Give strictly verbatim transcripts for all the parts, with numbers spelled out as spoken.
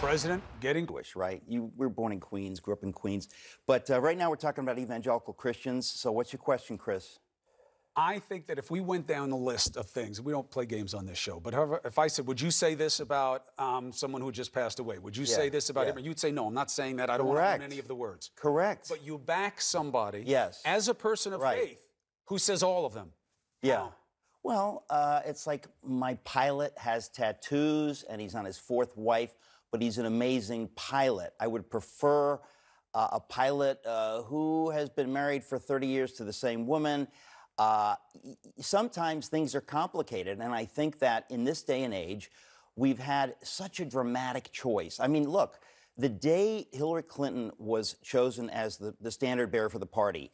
president getting Jewish, right? You we were born in Queens, grew up in Queens. But uh, right now we're talking about evangelical Christians. So what's your question, Chris? I think that if we went down the list of things, we don't play games on this show, but however, if I said, would you say this about um, someone who just passed away? Would you yeah, say this about yeah. him? And you'd say, no, I'm not saying that. I don't Correct. want to own any of the words. Correct. But you back somebody yes. as a person of right. faith who says all of them. Yeah. How? Well, uh, it's like my pilot has tattoos and he's on his fourth wife, but he's an amazing pilot. I would prefer uh, a pilot uh, who has been married for thirty years to the same woman. Uh, sometimes things are complicated, and I think that in this day and age, we've had such a dramatic choice. I mean, look, the day Hillary Clinton was chosen as the, the standard bearer for the party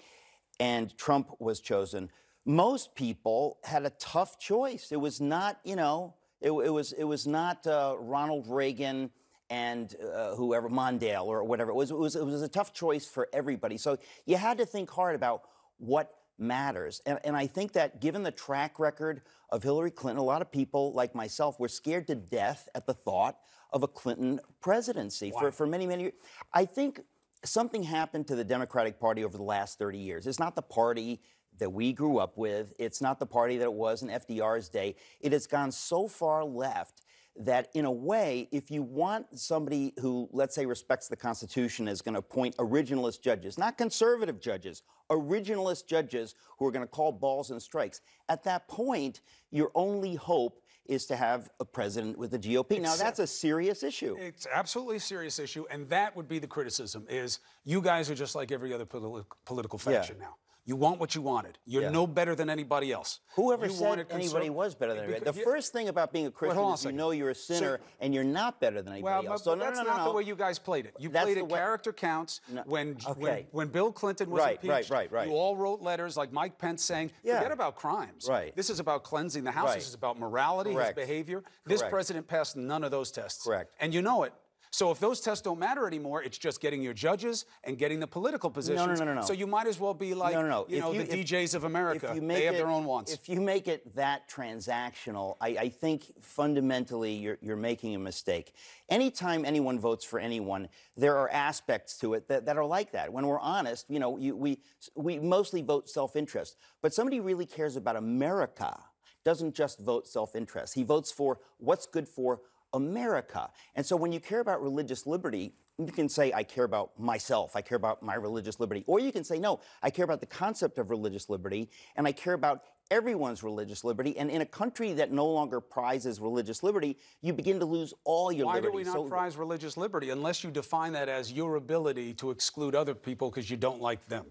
and Trump was chosen, most people had a tough choice. It was not, you know, it, it was it was not uh, Ronald Reagan and uh, whoever, Mondale or whatever. It was, it was, it was a tough choice for everybody. So you had to think hard about what matters. And, and I think that given the track record of Hillary Clinton, a lot of people like myself were scared to death at the thought of a Clinton presidency wow. for, for many, many years. I think something happened to the Democratic Party over the last thirty years. It's not the party that we grew up with. It's not the party that it was in F D R's day. It has gone so far left that in a way, if you want somebody who, let's say, respects the Constitution, is going to appoint originalist judges, not conservative judges, originalist judges who are going to call balls and strikes, at that point, your only hope is to have a president with the G O P. It's, now, that's a serious issue. It's absolutely a serious issue, and that would be the criticism, is you guys are just like every other politi- political faction yeah. now. You want what you wanted. You're yeah. no better than anybody else. Whoever you said anybody was better than anybody. The first thing about being a Christian well, is you know you're a sinner so, and you're not better than anybody well, else. Well, so, no, that's no, no, not no. the way you guys played it. You that's played it way... character counts. No. When, okay. when when Bill Clinton was right, impeached, right, right, right. you all wrote letters like Mike Pence saying, yeah. forget about crimes. Right. This is about cleansing the house. Right. This is about morality, Correct. his behavior. Correct. This president passed none of those tests. Correct. And you know it. So if those tests don't matter anymore, it's just getting your judges and getting the political positions. No, no, no, no. no. So you might as well be like, no, no, no. you know, you, the if, D Js of America. They have it, their own wants. If you make it that transactional, I, I think fundamentally you're, you're making a mistake. Anytime anyone votes for anyone, there are aspects to it that, that are like that. When we're honest, you know, you, we, we mostly vote self-interest. But somebody really cares about America doesn't just vote self-interest. He votes for what's good for America. And so when you care about religious liberty, you can say, I care about myself, I care about my religious liberty. Or you can say, no, I care about the concept of religious liberty, and I care about everyone's religious liberty. And in a country that no longer prizes religious liberty, you begin to lose all your liberty. Why do we not so, prize religious liberty unless you define that as your ability to exclude other people because you don't like them?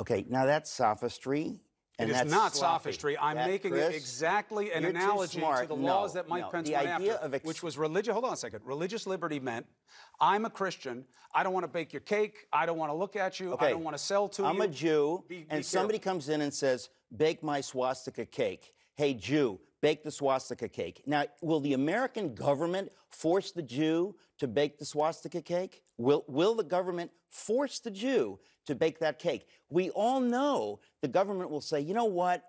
Okay, now that's sophistry. And it is not sloppy. sophistry. I'm that, making Chris, exactly an analogy to the laws no, that Mike no. Pence the went idea after, of which was religious. Hold on a second. Religious liberty meant, I'm a Christian. I don't want to bake your cake. I don't want to look at you. Okay. I don't want to sell to I'm you. I'm a Jew, be, be and careful. Somebody comes in and says, bake my swastika cake. Hey, Jew, bake the swastika cake. Now, will the American government force the Jew to bake the swastika cake? Will, will the government force the Jew to bake that cake? We all know the government will say, you know what?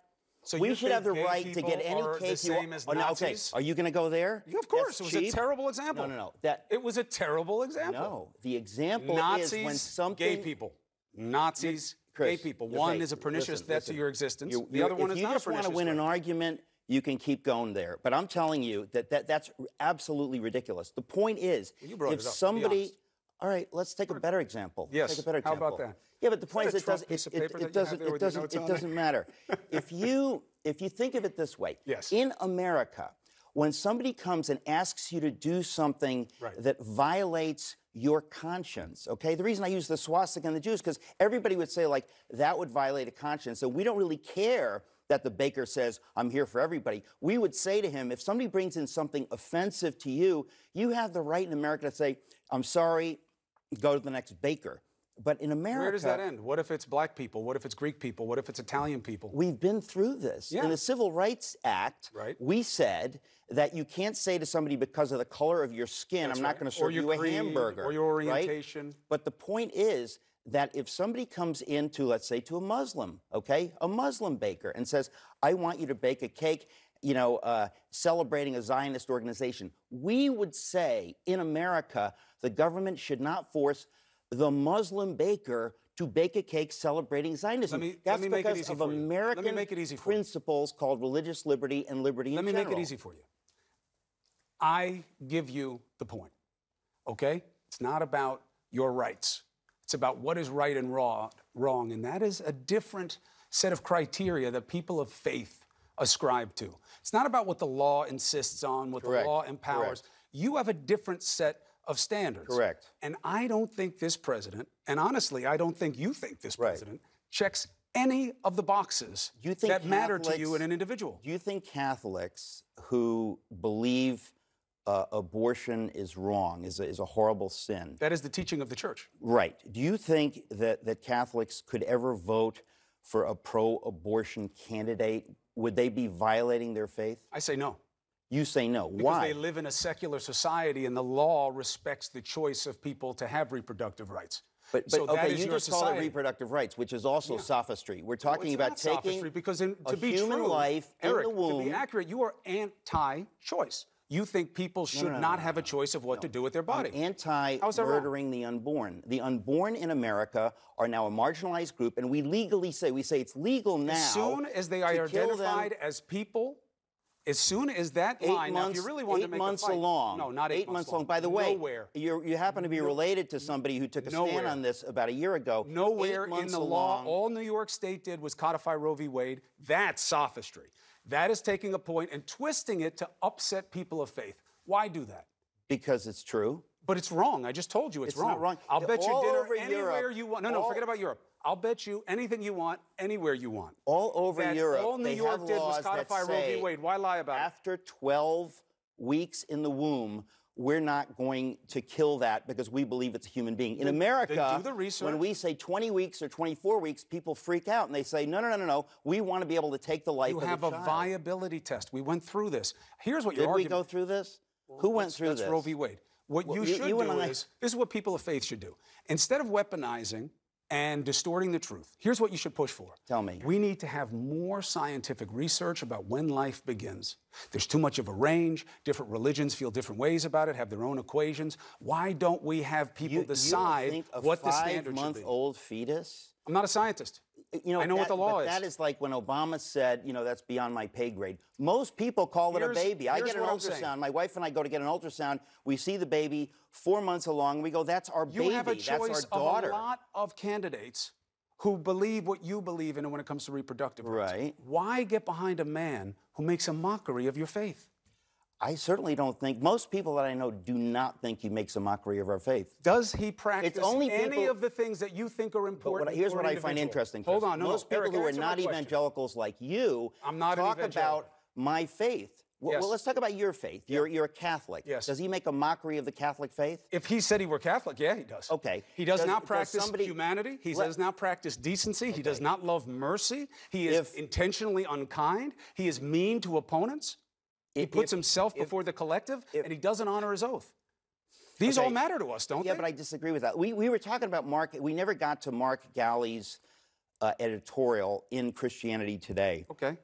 So we should have the right to get any cake you want. Oh, no, okay. Are you going to go there? Yeah, of course. That's it was cheap. a terrible example. No, no, no. That, it was a terrible example. No, the example Nazis, is when something... gay people. Nazis, Chris, gay people. One okay, is a pernicious listen, death listen. to your existence. You're, the other one is not a pernicious death. If you just want to win an argument, you can keep going there. But I'm telling you that, that that's absolutely ridiculous. The point is, well, if up, somebody... All right, let's take a better example. Yes. Take a better example. How about that? Yeah, but the point is, it doesn't. It doesn't. It doesn't. It doesn't matter. If you if you think of it this way, yes. In America, when somebody comes and asks you to do something right. that violates your conscience, okay? The reason I use the swastika and the Jews because everybody would say like that would violate a conscience, so we don't really care that the baker says, I'm here for everybody. We would say to him, if somebody brings in something offensive to you, you have the right in America to say, I'm sorry. Go to the next baker. But in America... Where does that end? What if it's black people? What if it's Greek people? What if it's Italian people? We've been through this. Yeah. In the Civil Rights Act, right. we said that you can't say to somebody because of the color of your skin, That's I'm right. not going to serve you creed, a hamburger. Or your orientation. Right? But the point is that if somebody comes into, let's say, to a Muslim, okay, a Muslim baker, and says, I want you to bake a cake, you know, uh, celebrating a Zionist organization. We would say in America, the government should not force the Muslim baker to bake a cake celebrating Zionism. Let me, That's let me because make it easy of for American you. Let me make it easy for principles you. Called religious liberty and liberty let in general. Let me make it easy for you. I give you the point, okay? It's not about your rights. It's about what is right and wrong, and that is a different set of criteria that people of faith ascribe to. It's not about what the law insists on, what Correct. The law empowers. Correct. You have a different set of standards. Correct. And I don't think this president, and honestly, I don't think you think this president, right. checks any of the boxes you think that Catholics, matter to you in an individual. Do you think Catholics who believe uh, abortion is wrong, is a, is a horrible sin? That is the teaching of the church. Right. Do you think that, that Catholics could ever vote for a pro-abortion candidate? Would they be violating their faith? I say no. You say no. Because why? Because they live in a secular society, and the law respects the choice of people to have reproductive rights. But, but so okay, that is you your just society. Call it reproductive rights, which is also yeah. sophistry. We're talking no, about taking sophistry because in, to a be human true, life Eric, in the womb. To be accurate, you are anti-choice. You think people should no, no, no, not no, have no, a choice of what no. to do with their body. I'm anti-murdering the unborn. The unborn in America are now a marginalized group, and we legally say, we say it's legal now. As soon as they are identified as people, as soon as that eight line, months, now if you really want to make months a fight, along. No, not eight, eight months, months long. long. By the way, nowhere, you're, you happen to be no, related to somebody who took a nowhere, stand on this about a year ago. Nowhere in the law, all New York State did was codify Roe v. Wade. That's sophistry. That is taking a point and twisting it to upset people of faith. Why do that? Because it's true. But it's wrong. I just told you it's, it's wrong. Not wrong. I'll bet all you dinner anywhere Europe, you want. No, no, all, forget about Europe. I'll bet you anything you want, anywhere you want. All over that Europe, all New they York have did laws was codify that say Roe v. Wade. Why lie about after it? After twelve weeks in the womb, we're not going to kill that because we believe it's a human being. In America, when we say twenty weeks or twenty-four weeks, people freak out and they say, no, no, no, no, no, we want to be able to take the life of the child. You have a viability test. We went through this. Here's what your argument. Did we go through this? Who went through this? That's Roe v. Wade. What you should do is, this is what people of faith should do. Instead of weaponizing and distorting the truth, here's what you should push for. Tell me. We need to have more scientific research about when life begins. There's too much of a range. Different religions feel different ways about it, have their own equations. Why don't we have people you, decide you think a what the standard should be? Five-month-old fetus? I'm not a scientist. You know, I know that, what the law but is. That is like when Obama said, you know, that's beyond my pay grade. Most people call here's, it a baby. I get an ultrasound. My wife and I go to get an ultrasound. We see the baby four months along. We go, that's our you baby. You have a choice of a lot of candidates who believe what you believe in when it comes to reproductive rights. Right. Why get behind a man who makes a mockery of your faith? I certainly don't think, most people that I know do not think he makes a mockery of our faith. Does he practice only people, any of the things that you think are important? But what, here's what I find interesting. Hold on, no, most no, people Eric, who are not evangelicals like you I'm not talk about my faith. Well, yes. well, let's talk about your faith. You're, you're a Catholic. Yes. Does he make a mockery of the Catholic faith? If he said he were Catholic, yeah, he does. Okay. He does, does not practice does somebody, humanity. He let, does not practice decency. Okay. He does not love mercy. He is if, intentionally unkind. He is mean to opponents. He if, puts himself if, before the collective, if, and he doesn't honor his oath. These okay. all matter to us, don't yeah, they? Yeah, but I disagree with that. We, we were talking about Mark. We never got to Mark Galley's uh, editorial in Christianity Today. Okay.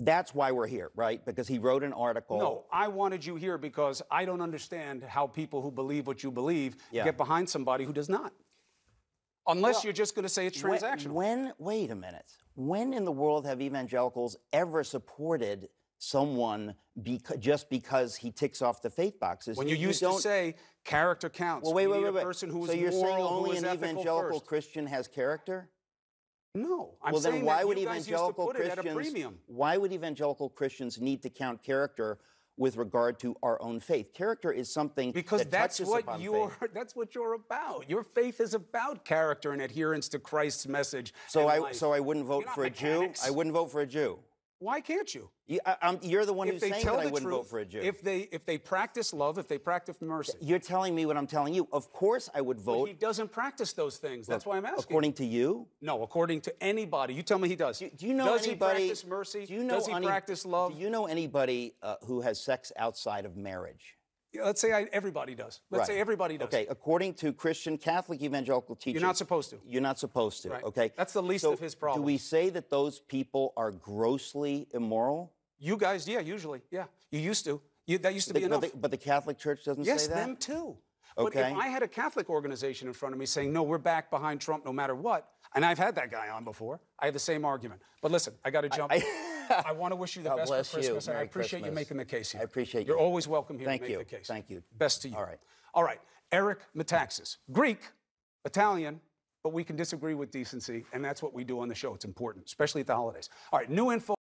That's why we're here, right? Because he wrote an article. No, I wanted you here because I don't understand how people who believe what you believe yeah. get behind somebody who does not. Unless well, you're just going to say it's transactional. When, when, wait a minute. When in the world have evangelicals ever supported someone beca just because he ticks off the faith boxes? When you, you used to say character counts. Well, wait, wait, wait, wait. A person who so is you're moral, saying only an evangelical first. Christian has character? No, I'm well, saying then why that would you guys used to put it at a premium. Why would evangelical Christians need to count character with regard to our own faith? Character is something because that that's touches what upon you're faith. That's what you're about. Your faith is about character and adherence to Christ's message. So I life. so I wouldn't vote for mechanics. a Jew. I wouldn't vote for a Jew. Why can't you? you I, I'm, you're the one if who's saying that I wouldn't truth, vote for a Jew. If they, if they practice love, if they practice mercy. You're telling me what I'm telling you. Of course I would vote. But he doesn't practice those things. That's well, why I'm asking. According to you? No, according to anybody. You tell me he does. Do, do you know does anybody, he practice mercy? Do you know does he any, practice love? Do you know anybody uh, who has sex outside of marriage? Yeah, let's say I, everybody does. Let's right. say everybody does. Okay, according to Christian Catholic evangelical teaching. You're not supposed to. You're not supposed to, right. okay? That's the least so of his problems. Do we say that those people are grossly immoral? You guys, yeah, usually, yeah. You used to. You, that used to the, be enough. But the, but the Catholic Church doesn't yes, say that? Yes, them too. Okay. But if I had a Catholic organization in front of me saying, no, we're back behind Trump no matter what, and I've had that guy on before, I have the same argument. But listen, I got to jump. I, I, I want to wish you the God best bless for Christmas, you. and Merry I appreciate Christmas. you making the case here. I appreciate You're you. You're always welcome here Thank to make you. the case. Thank you. Best to you. All right. All right. Eric Metaxas, Greek, Italian, but we can disagree with decency, and that's what we do on the show. It's important, especially at the holidays. All right, new info.